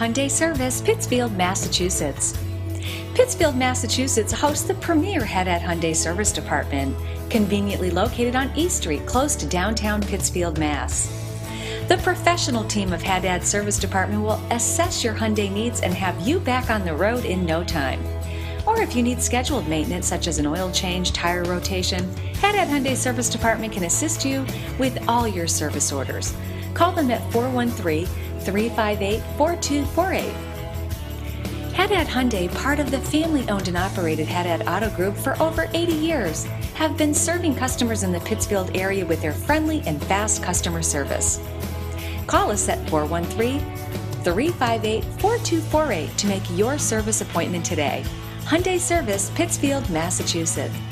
Hyundai service Pittsfield, Massachusetts. Pittsfield, Massachusetts hosts the premier Haddad Hyundai Service Department, conveniently located on East Street, close to downtown Pittsfield, Mass. The professional team of Haddad Service Department will assess your Hyundai needs and have you back on the road in no time. Or if you need scheduled maintenance such as an oil change, tire rotation, Haddad Hyundai Service Department can assist you with all your service orders. Call them at 413-358-4248. Haddad Hyundai, part of the family-owned and operated Haddad Auto Group for over 80 years, have been serving customers in the Pittsfield area with their friendly and fast customer service. Call us at 413-358-4248 to make your service appointment today. Hyundai Service, Pittsfield, Massachusetts.